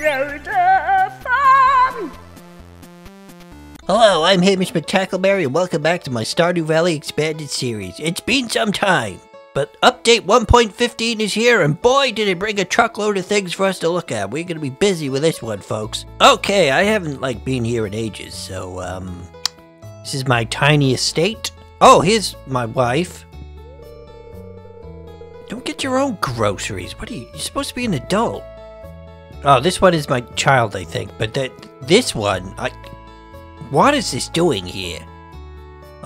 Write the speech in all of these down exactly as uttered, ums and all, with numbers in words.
Joja Farm! Hello, I'm Hamish McTackleberry and welcome back to my Stardew Valley Expanded series. It's been some time, but update one point fifteen is here and boy did it bring a truckload of things for us to look at. We're gonna be busy with this one, folks. Okay, I haven't like been here in ages, so um... this is my tiny estate. Oh, here's my wife. Don't get your own groceries. What are you? You're supposed to be an adult. Oh, this one is my child, I think. But that this one, I. What is this doing here?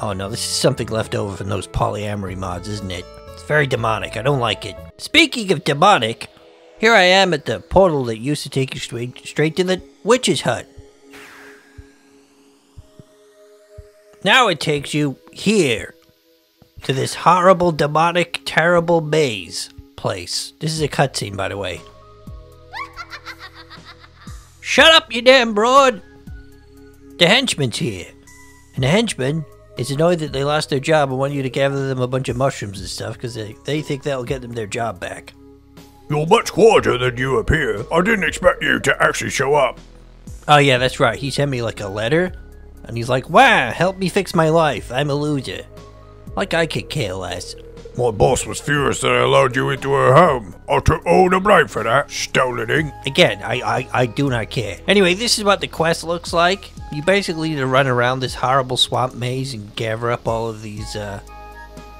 Oh no, this is something left over from those polyamory mods, isn't it? It's very demonic. I don't like it. Speaking of demonic, here I am at the portal that used to take you straight straight to the witch's hut. Now it takes you here, to this horrible, demonic, terrible maze place. This is a cutscene, by the way. Shut up, you damn broad! The henchman's here. And the henchman is annoyed that they lost their job and want you to gather them a bunch of mushrooms and stuff, because they, they think that'll get them their job back. You're much quieter than you appear. I didn't expect you to actually show up. Oh yeah, that's right. He sent me like a letter. And he's like, wow, help me fix my life. I'm a loser. Like I could care less. My boss was furious that I allowed you into her home. I took all the blame for that, stolening. Again, I, I, I do not care. Anyway, this is what the quest looks like. You basically need to run around this horrible swamp maze and gather up all of these uh,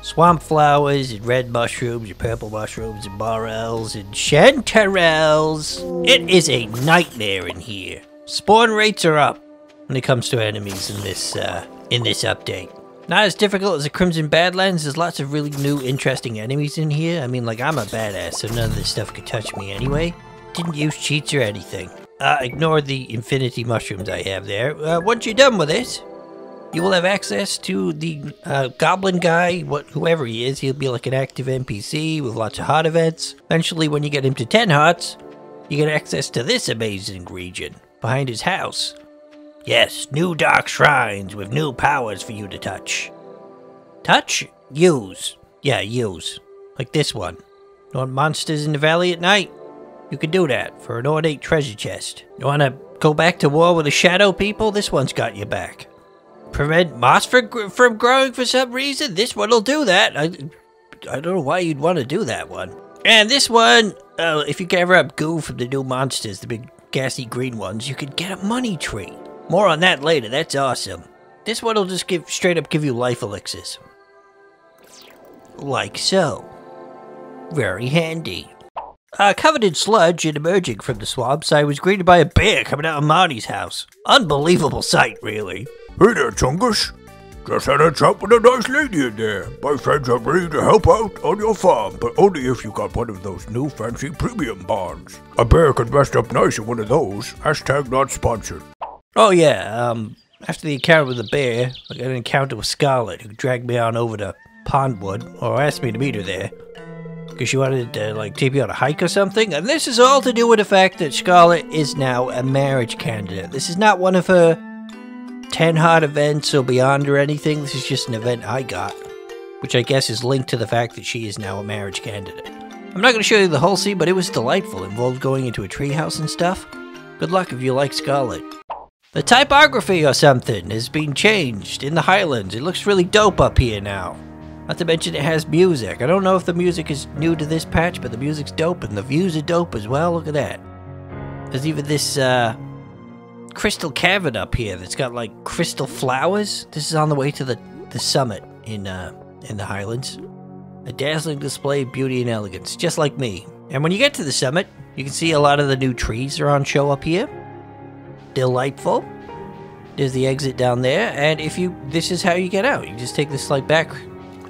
swamp flowers and red mushrooms and purple mushrooms and morels and chanterelles. It is a nightmare in here. Spawn rates are up when it comes to enemies in this uh, in this update. Not as difficult as the Crimson Badlands. There's lots of really new interesting enemies in here. I mean, like, I'm a badass, so none of this stuff could touch me anyway. Didn't use cheats or anything. Uh, ignore the infinity mushrooms I have there. Uh, once you're done with this, you will have access to the uh, goblin guy, what, whoever he is. He'll be like an active N P C with lots of heart events. Eventually, when you get him to ten hearts, you get access to this amazing region behind his house. Yes, new dark shrines with new powers for you to touch. Touch? Use. Yeah, use. Like this one. You want monsters in the valley at night? You can do that for an ornate treasure chest. You want to go back to war with the shadow people? This one's got your back. Prevent moss for, from growing for some reason? This one'll do that. I, I don't know why you'd want to do that one. And this one, uh, if you gather up goo from the new monsters, the big gassy green ones, you could get a money tree. More on that later, that's awesome. This one will just give, straight up give you life elixirs. Like so. Very handy. Uh, covered in sludge and emerging from the swamps, I was greeted by a bear coming out of Marty's house. Unbelievable sight, really. Hey there, Chungus. Just had a chat with a nice lady in there. My friends are ready to help out on your farm, but only if you got one of those new fancy premium barns. A bear could rest up nice in one of those. Hashtag not sponsored. Oh yeah, um, after the encounter with the bear, I got an encounter with Scarlett, who dragged me on over to Pondwood, or asked me to meet her there, because she wanted to, like, take me on a hike or something, and this is all to do with the fact that Scarlett is now a marriage candidate. This is not one of her ten heart events or beyond or anything, this is just an event I got, which I guess is linked to the fact that she is now a marriage candidate. I'm not going to show you the whole scene, but it was delightful, it involved going into a treehouse and stuff. Good luck if you like Scarlett. The typography or something has been changed in the Highlands. It looks really dope up here now. Not to mention it has music. I don't know if the music is new to this patch, but the music's dope and the views are dope as well. Look at that. There's even this uh, crystal cavern up here that's got like crystal flowers. This is on the way to the, the summit in, uh, in the Highlands. A dazzling display of beauty and elegance, just like me. And when you get to the summit, you can see a lot of the new trees are on show up here. Delightful. There's the exit down there, and if you, this is how you get out. You just take this like back,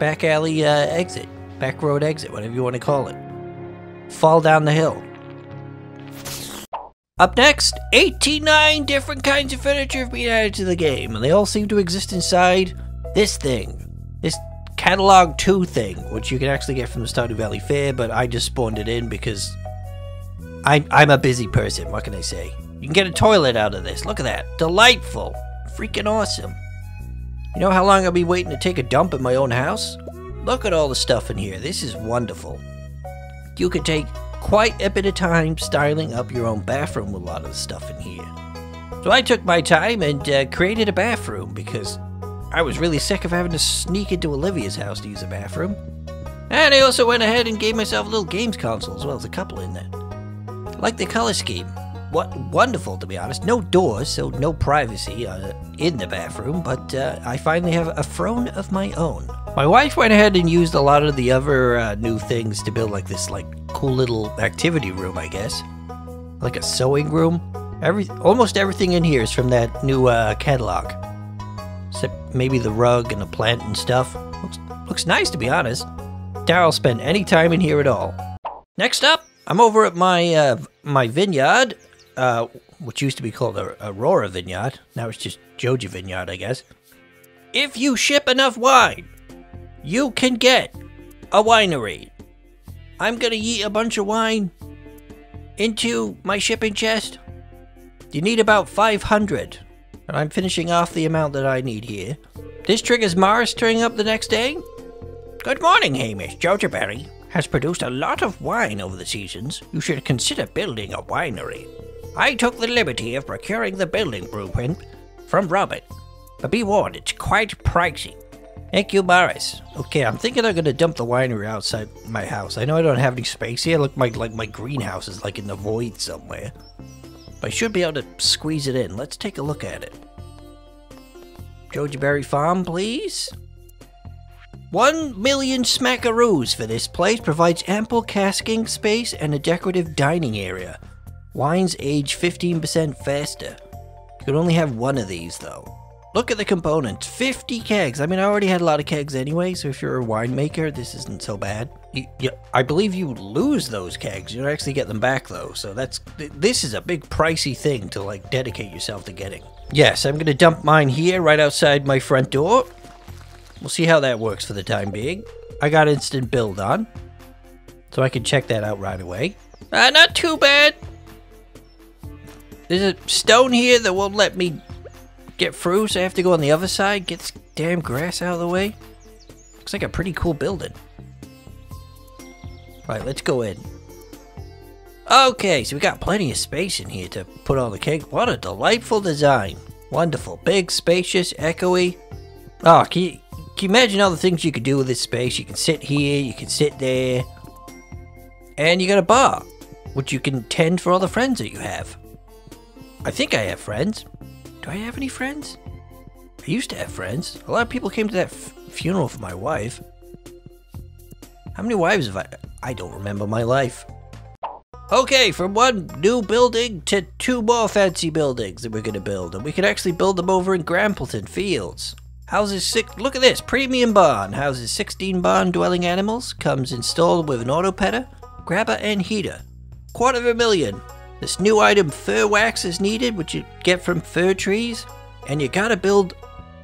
back alley uh, exit, back road exit, whatever you want to call it. Fall down the hill. Up next, eighty-nine different kinds of furniture have been added to the game, and they all seem to exist inside this thing, this Catalog two thing, which you can actually get from the Stardew Valley Fair, but I just spawned it in because I, I'm a busy person. What can I say? You can get a toilet out of this. Look at that. Delightful. Freaking awesome. You know how long I'll be waiting to take a dump in my own house? Look at all the stuff in here. This is wonderful. You can take quite a bit of time styling up your own bathroom with a lot of the stuff in here. So I took my time and uh, created a bathroom because I was really sick of having to sneak into Olivia's house to use a bathroom. And I also went ahead and gave myself a little games console as well as a couple in there. I like the color scheme. What wonderful, to be honest. No doors, so no privacy uh, in the bathroom, but uh, I finally have a throne of my own. My wife went ahead and used a lot of the other uh, new things to build like this like cool little activity room, I guess. Like a sewing room. Every, almost everything in here is from that new uh, catalog. Except maybe the rug and the plant and stuff. Looks, looks nice, to be honest. Doubt I'll spend any time in here at all. Next up, I'm over at my uh, my vineyard, uh, which used to be called Aurora Vineyard. Now it's just Joja Vineyard, I guess. If you ship enough wine, you can get a winery. I'm gonna yeet a bunch of wine into my shipping chest. You need about five hundred, and I'm finishing off the amount that I need here. This triggers Mars turning up the next day. Good morning, Hamish. Joja Berry has produced a lot of wine over the seasons. You should consider building a winery. I took the liberty of procuring the building blueprint from Robert, but be warned, it's quite pricey. Thank you, Mars. Okay, I'm thinking I'm gonna dump the winery outside my house. I know I don't have any space here. Look, my like my greenhouse is like in the void somewhere. I should be able to squeeze it in. Let's take a look at it. Joja Berry Farm, please. One million smackaroos for this place. Provides ample casking space and a decorative dining area. Wines age fifteen percent faster. You could only have one of these, though. Look at the components. fifty kegs. I mean, I already had a lot of kegs anyway, so if you're a winemaker, this isn't so bad. You, you, I believe you lose those kegs. You don't actually get them back, though, so that's... Th this is a big pricey thing to, like, dedicate yourself to getting. Yes, I'm gonna dump mine here, right outside my front door. We'll see how that works for the time being. I got instant build on, so I can check that out right away. Uh, not too bad. There's a stone here that won't let me get through, so I have to go on the other side, get this damn grass out of the way. Looks like a pretty cool building. Alright, let's go in. Okay, so we got plenty of space in here to put all the cake. What a delightful design. Wonderful. Big, spacious, echoey. Oh, can you, can you imagine all the things you could do with this space? You can sit here, you can sit there. And you got a bar, which you can tend for all the friends that you have. I think I have friends. Do I have any friends? I used to have friends. A lot of people came to that f funeral for my wife. How many wives have I... I don't remember my life. Okay, from one new building to two more fancy buildings that we're going to build. And we can actually build them over in Grampleton Fields. Houses six... Look at this! Premium barn. Houses sixteen barn dwelling animals. Comes installed with an auto petter, grabber, and heater. Quarter of a million. This new item, fir wax, is needed, which you get from fir trees. And you gotta build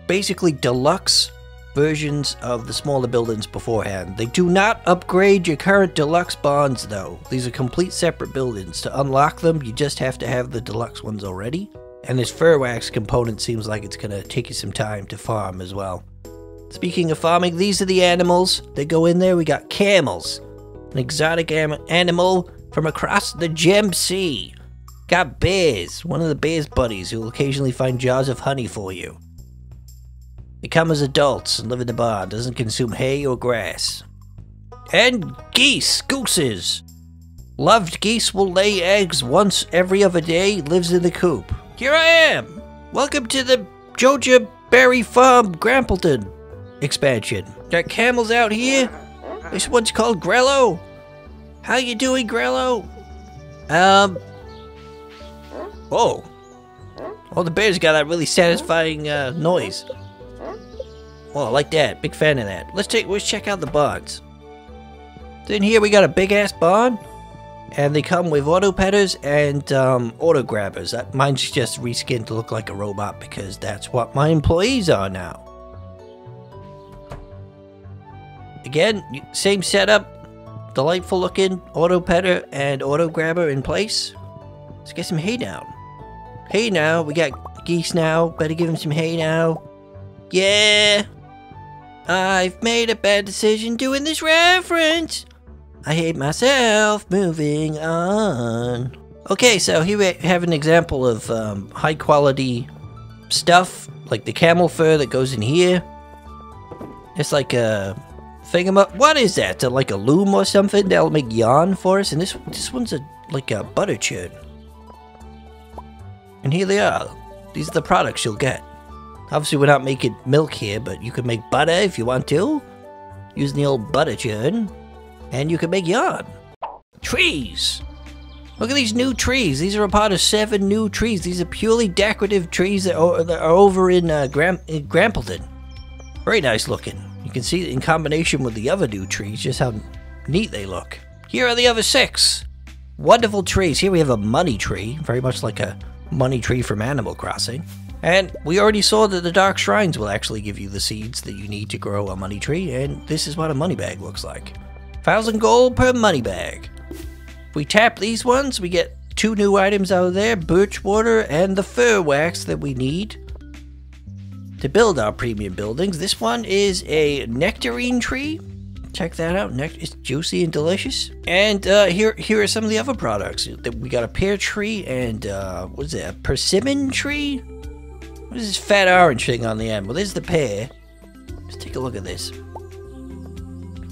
basically deluxe versions of the smaller buildings beforehand. They do not upgrade your current deluxe barns, though. These are complete separate buildings. To unlock them, you just have to have the deluxe ones already. And this fir wax component seems like it's gonna take you some time to farm as well. Speaking of farming, these are the animals that go in there. We got camels, an exotic am animal from across the Gem Sea. Got bears, one of the bear's buddies who will occasionally find jars of honey for you. They come as adults and live in the barn. Doesn't consume hay or grass. And geese, gooses. Loved geese will lay eggs once every other day. Lives in the coop. Here I am. Welcome to the Joja Berry Farm Grampleton expansion. Got camels out here. This one's called Grello. How you doing, Grello? Um. Whoa. Oh, the bear's got that really satisfying uh, noise. Oh, I like that. Big fan of that. Let's take. Let's check out the barns. Then here we got a big ass barn, and they come with auto petters and um, auto grabbers. That, mine's just reskinned to look like a robot because that's what my employees are now. Again, same setup. Delightful looking auto petter and auto grabber in place. Let's get some hay down. Hay now. We got geese now. Better give them some hay now. Yeah. I've made a bad decision doing this reference. I hate myself. Moving on. Okay, so here we have an example of um, high quality stuff, like the camel fur that goes in here. It's like a thingam- What is that? Like a loom or something that'll make yarn for us? And this this one's a like a butter churn. And here they are. These are the products you'll get. Obviously, we're not making milk here, but you can make butter if you want to, using the old butter churn. And you can make yarn. Trees! Look at these new trees. These are a part of seven new trees. These are purely decorative trees that are, that are over in, uh, Gram in Grampleton. Very nice looking. You can see in combination with the other new trees just how neat they look. Here are the other six. Wonderful trees. Here we have a money tree, very much like a money tree from Animal Crossing. And we already saw that the Dark Shrines will actually give you the seeds that you need to grow a money tree, and this is what a money bag looks like. Thousand gold per money bag. If we tap these ones, we get two new items out of there, birch water and the fur wax that we need to build our premium buildings. This one is a nectarine tree. Check that out. Nect it's juicy and delicious. And uh, here, here are some of the other products. We got a pear tree and uh, what is that? A persimmon tree? What is this fat orange thing on the end? Well, there's the pear. Let's take a look at this.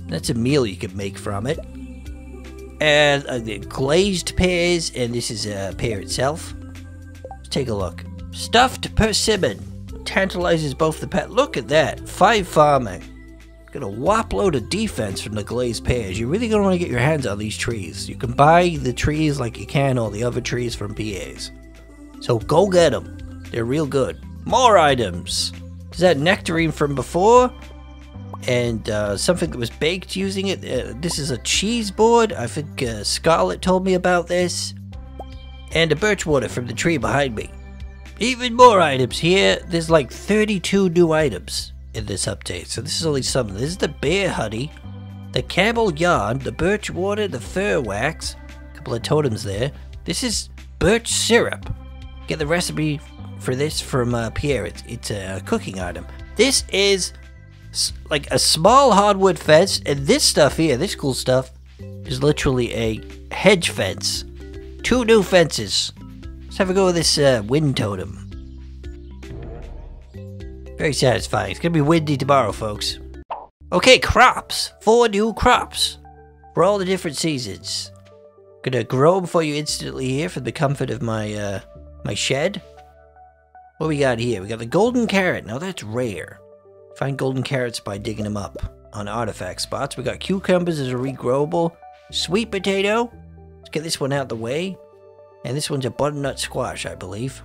That's a meal you could make from it. And uh, the glazed pears, and this is a pear itself. Let's take a look. Stuffed persimmon. Tantalizes both the pet. Look at that. Five farming. Got a whop load of defense from the glazed pears. You're really going to want to get your hands on these trees. You can buy the trees like you can all the other trees from P As. So go get them. They're real good. More items. Is that nectarine from before? And uh, something that was baked using it. Uh, this is a cheese board. I think uh, Scarlett told me about this. And a birch water from the tree behind me. Even more items here. There's like thirty-two new items in this update. So this is only some. This is the bear honey, the camel yarn, the birch water, the fur wax. A couple of totems there. This is birch syrup. Get the recipe for this from uh, Pierre. It's, it's a cooking item. This is like a small hardwood fence. And this stuff here, this cool stuff, is literally a hedge fence. Two new fences. Let's have a go with this uh, wind totem. Very satisfying. It's going to be windy tomorrow, folks. Okay, crops. Four new crops for all the different seasons. Going to grow before you instantly here for the comfort of my uh, my shed. What we got here? We got the golden carrot. Now, that's rare. Find golden carrots by digging them up on artifact spots. We got cucumbers as a regrowable. Sweet potato. Let's get this one out the way. And this one's a butternut squash, I believe.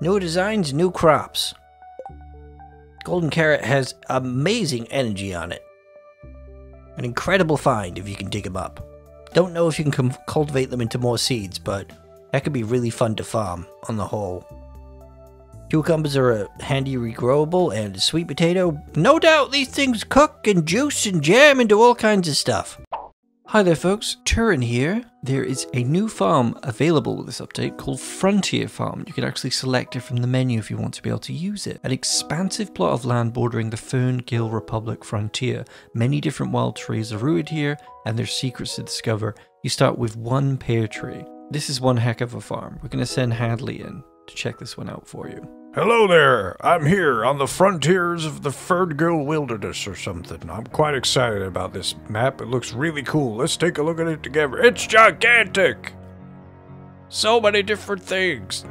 New designs, new crops. Golden carrot has amazing energy on it. An incredible find if you can dig them up. Don't know if you can cultivate them into more seeds, but that could be really fun to farm on the whole. Cucumbers are a handy regrowable, and sweet potato. No doubt these things cook and juice and jam into all kinds of stuff. Hi there folks, Turin here. There is a new farm available with this update called Frontier Farm. You can actually select it from the menu if you want to be able to use it. An expansive plot of land bordering the Ferngill Republic frontier. Many different wild trees are rooted here and there's secrets to discover. You start with one pear tree. This is one heck of a farm. We're going to send Hadley in to check this one out for you. Hello there, I'm here on the frontiers of the Ferngill Wilderness or something. I'm quite excited about this map. It looks really cool. Let's take a look at it together. It's gigantic! So many different things.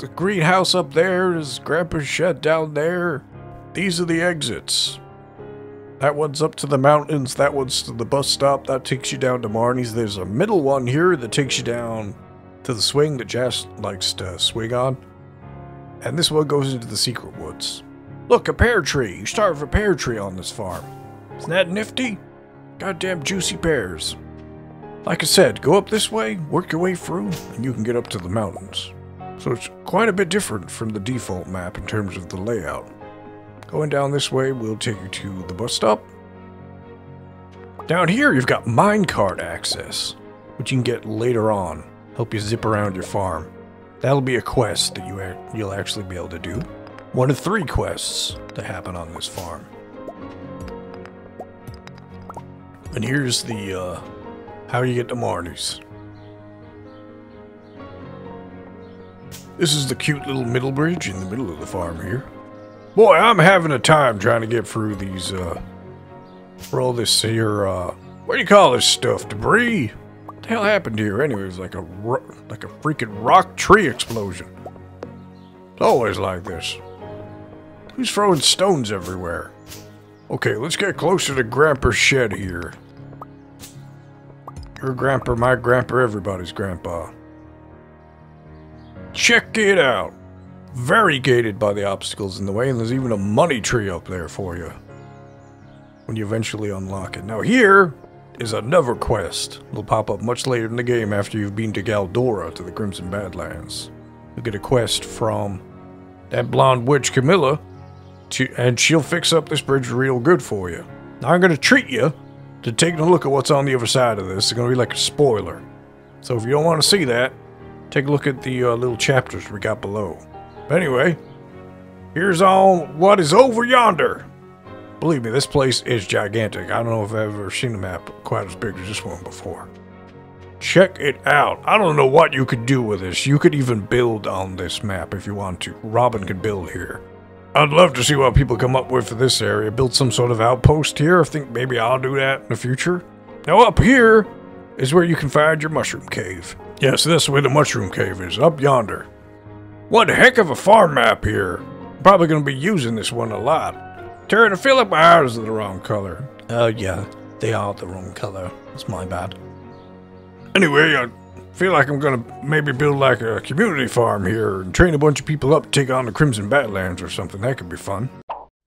The greenhouse up there is Grandpa's shed down there. These are the exits. That one's up to the mountains, that one's to the bus stop, that takes you down to Marnie's. There's a middle one here that takes you down to the swing that Jess likes to swing on. And this one goes into the secret woods. Look, a pear tree. You start with a pear tree on this farm. Isn't that nifty? Goddamn juicy pears. Like I said, go up this way, work your way through, and you can get up to the mountains. So it's quite a bit different from the default map in terms of the layout. Going down this way will take you to the bus stop. Down here you've got minecart access, which you can get later on. Help you zip around your farm. That'll be a quest that you you'll actually be able to do. One of three quests that happen on this farm. And here's the uh, how you get the marlies. This is the cute little middle bridge in the middle of the farm here. Boy, I'm having a time trying to get through these, uh, for all this here, uh, what do you call this stuff? Debris? What the hell happened here? Anyways, like a, like a freaking rock tree explosion. It's always like this. Who's throwing stones everywhere? Okay, let's get closer to Grandpa's shed here. Your Grandpa, my Grandpa, everybody's Grandpa. Check it out. Very gated by the obstacles in the way, and there's even a money tree up there for you when you eventually unlock it. Now here is another quest. It'll pop up much later in the game after you've been to Galdora, to the Crimson Badlands. You'll get a quest from that blonde witch Camilla, to, and she'll fix up this bridge real good for you. Now I'm going to treat you to taking a look at what's on the other side of this. It's going to be like a spoiler. So if you don't want to see that, take a look at the uh, little chapters we got below. But anyway, here's on what is over yonder. Believe me, this place is gigantic. I don't know if I've ever seen a map quite as big as this one before. Check it out. I don't know what you could do with this. You could even build on this map if you want to. Robin could build here. I'd love to see what people come up with for this area. Build some sort of outpost here. I think maybe I'll do that in the future. Now up here is where you can find your mushroom cave. Yes, that's where the mushroom cave is, up yonder. What a heck of a farm map here. I'm probably going to be using this one a lot. Turin and Philip, my eyes are the wrong color. Oh, uh, yeah, they are the wrong color. That's my bad. Anyway, I feel like I'm going to maybe build like a community farm here and train a bunch of people up to take on the Crimson Badlands or something. That could be fun.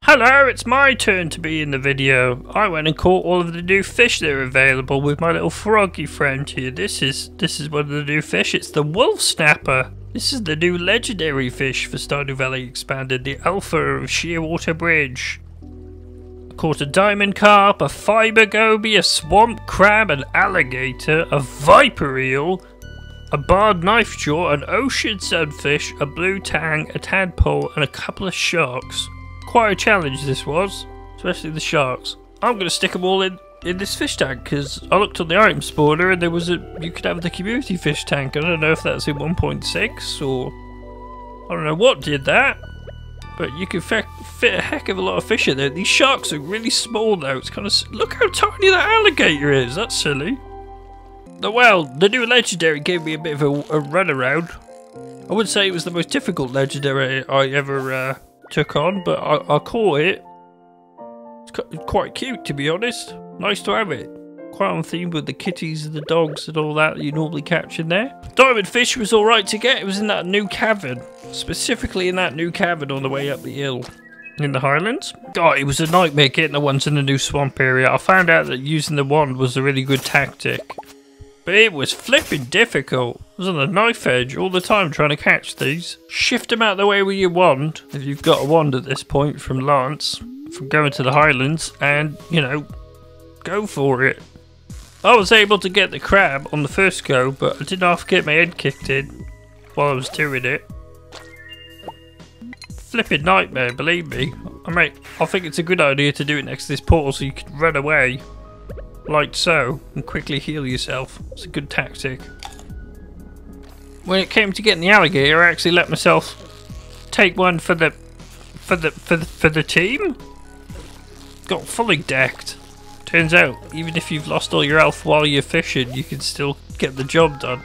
Hello, it's my turn to be in the video. I went and caught all of the new fish that are available with my little froggy friend here. This is, this is one of the new fish. It's the Wolf Snapper. This is the new legendary fish for Stardew Valley Expanded, the Alpha of Shearwater Bridge. Caught a Diamond Carp, a Fiber Goby, a Swamp Crab, an Alligator, a Viper Eel, a Barred Knife Jaw, an Ocean Sunfish, a Blue Tang, a Tadpole, and a couple of sharks. Quite a challenge this was, especially the sharks. I'm going to stick them all in, in this fish tank, because I looked on the item spawner and there was a... you could have the community fish tank. I don't know if that's in one point six or... I don't know what did that. But you can fit a heck of a lot of fish in there. These sharks are really small though. It's kind of... look how tiny that alligator is. That's silly. Well, the new legendary gave me a bit of a, a run around. I would say it was the most difficult legendary I ever uh, took on, but I, I caught it. It's quite cute, to be honest. Nice to have it. Quite on theme with the kitties and the dogs and all that that you normally catch in there. Diamond fish was alright to get. It was in that new cavern. Specifically in that new cavern on the way up the hill in the Highlands. Oh, it was a nightmare getting the ones in the new swamp area. I found out that using the wand was a really good tactic. But it was flipping difficult. I was on the knife edge all the time trying to catch these. Shift them out of the way with your wand, if you've got a wand at this point from Lance, from going to the Highlands, and, you know, go for it. I was able to get the crab on the first go, but I did half get my head kicked in while I was doing it. Flipping nightmare, believe me. I mean, I think it's a good idea to do it next to this portal so you can run away, like so, and quickly heal yourself. It's a good tactic. When it came to getting the alligator, I actually let myself take one for the for the for the, for the team. Got fully decked. Turns out, even if you've lost all your health while you're fishing, you can still get the job done.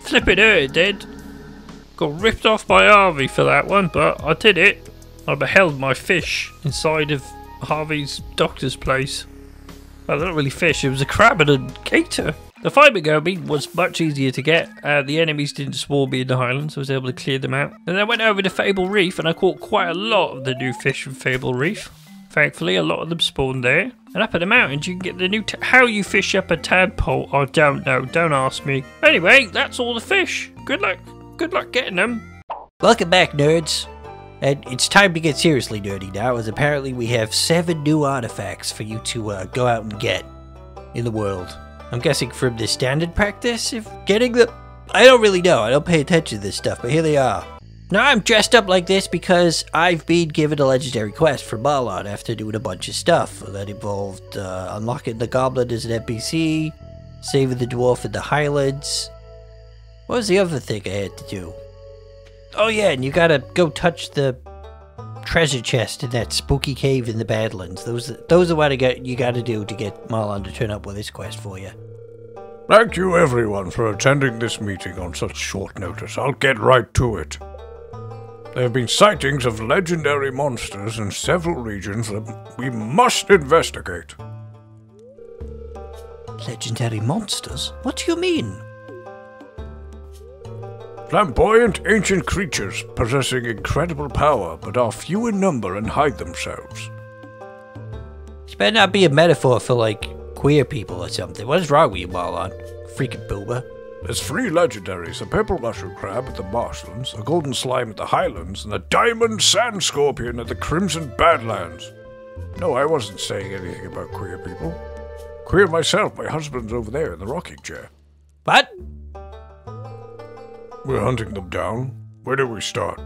Flippin' hurt it did. Got ripped off by Harvey for that one, but I did it. I beheld my fish inside of Harvey's doctor's place. Well, they're not really fish, it was a crab and a gator. The Fiber Goby was much easier to get. Uh, the enemies didn't swarm me in the Highlands, so I was able to clear them out. Then I went over to Fable Reef and I caught quite a lot of the new fish from Fable Reef. Thankfully, a lot of them spawned there. And up in the mountains, you can get the new... T how you fish up a tadpole, I don't know. Don't ask me. Anyway, that's all the fish. Good luck. Good luck getting them. Welcome back, nerds. And it's time to get seriously nerdy now, as apparently we have seven new artifacts for you to uh, go out and get in the world. I'm guessing from the standard practice of getting them? I don't really know. I don't pay attention to this stuff, but here they are. Now I'm dressed up like this because I've been given a legendary quest for Marlon after doing a bunch of stuff that involved uh, unlocking the Goblin as an N P C, Save the Dwarf in the Highlands. What was the other thing I had to do? Oh yeah, and you gotta go touch the treasure chest in that spooky cave in the Badlands. Those, those are what I got, you gotta do to get Marlon to turn up with his quest for you. Thank you everyone for attending this meeting on such short notice. I'll get right to it. There have been sightings of legendary monsters in several regions that we must investigate. Legendary monsters? What do you mean? Flamboyant ancient creatures possessing incredible power, but are few in number and hide themselves. This better not be a metaphor for, like, queer people or something. What is wrong with you, Marlon? Freaking boomer. There's three legendaries, the purple mushroom crab at the marshlands, the golden slime at the highlands, and the diamond sand scorpion at the Crimson Badlands. No, I wasn't saying anything about queer people. Queer myself, my husband's over there in the rocking chair. What? We're hunting them down. Where do we start?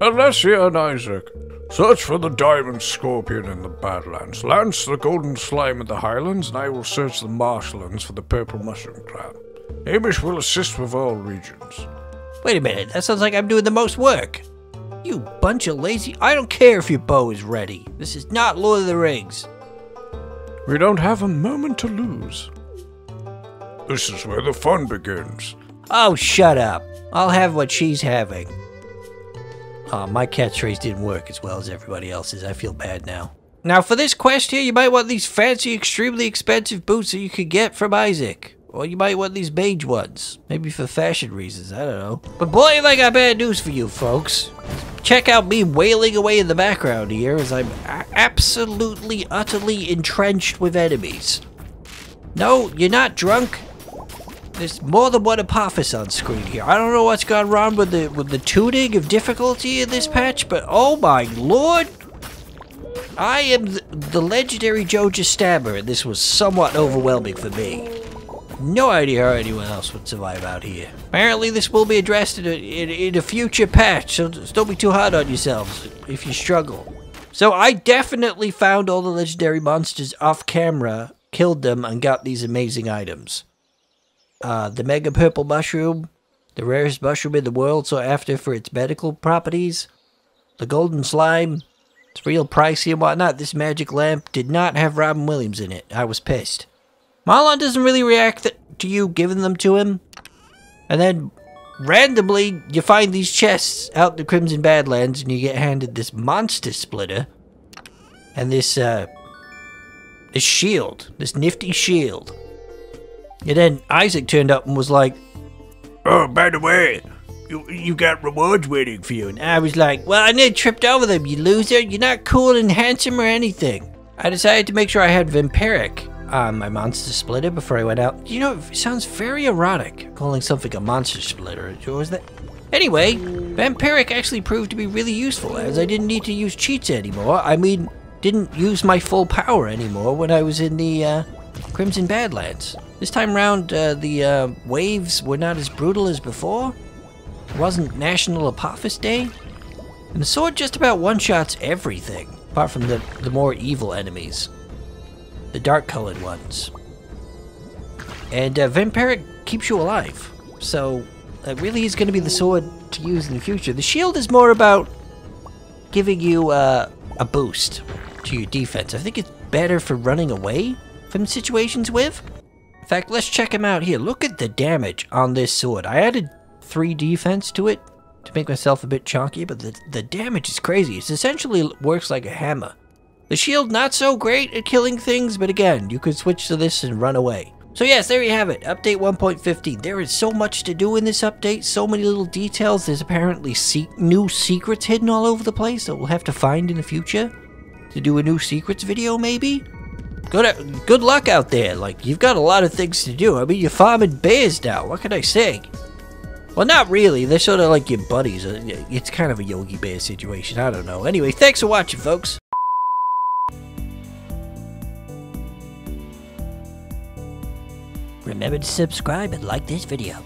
Alessia and Isaac, search for the diamond scorpion in the Badlands. Lance the golden slime in the highlands, and I will search the marshlands for the purple mushroom crab. Hamish will assist with all regions. Wait a minute, that sounds like I'm doing the most work. You bunch of lazy... I don't care if your bow is ready. This is not Lord of the Rings. We don't have a moment to lose. This is where the fun begins. Oh, shut up. I'll have what she's having. Oh, my catchphrase didn't work as well as everybody else's. I feel bad now. Now, for this quest here, you might want these fancy, extremely expensive boots that you could get from Isaac. Or you might want these beige ones. Maybe for fashion reasons, I don't know. But boy, I got bad news for you, folks. Check out me wailing away in the background here as I'm absolutely, utterly entrenched with enemies. No, you're not drunk. There's more than one Apophis on screen here. I don't know what's gone wrong with the with the tuning of difficulty in this patch, but oh my lord! I am the, the legendary Joja Stabber, and this was somewhat overwhelming for me. No idea how anyone else would survive out here. Apparently this will be addressed in a, in, in a future patch, so don't be too hard on yourselves if you struggle. So I definitely found all the legendary monsters off camera, killed them, and got these amazing items. Uh, the mega purple mushroom, the rarest mushroom in the world sought after for its medical properties, the golden slime, it's real pricey and whatnot. This magic lamp did not have Robin Williams in it. I was pissed. Marlon doesn't really react to you giving them to him. And then, randomly, you find these chests out in the Crimson Badlands and you get handed this monster splitter. And this, uh, this shield. This nifty shield. And then Isaac turned up and was like, oh, by the way, you, you got rewards waiting for you. And I was like, well, I nearly tripped over them, you loser. You're not cool and handsome or anything. I decided to make sure I had Vampiric on my monster splitter before I went out. You know, it sounds very erotic, calling something a monster splitter. Was that? Anyway, Vampiric actually proved to be really useful, as I didn't need to use cheats anymore. I mean, didn't use my full power anymore when I was in the uh, Crimson Badlands. This time round, uh, the uh, waves were not as brutal as before. It wasn't National Apophis Day. And the sword just about one-shots everything, apart from the, the more evil enemies. The dark-colored ones. And uh, Vampiric keeps you alive. So, that really is going to be the sword to use in the future. The shield is more about giving you uh, a boost to your defense. I think it's better for running away from situations with. In fact, let's check him out here. Look at the damage on this sword. I added three defense to it to make myself a bit chonky, but the, the damage is crazy. It essentially works like a hammer. The shield, not so great at killing things, but again, you could switch to this and run away. So yes, there you have it. Update one point fifteen. There is so much to do in this update, so many little details. There's apparently se- new secrets hidden all over the place that we'll have to find in the future. To do a new secrets video, maybe? Good, good luck out there. Like, you've got a lot of things to do. I mean, you're farming bears now. What can I say? Well, not really. They're sort of like your buddies. It's kind of a Yogi Bear situation. I don't know. Anyway, thanks for watching, folks. Remember to subscribe and like this video.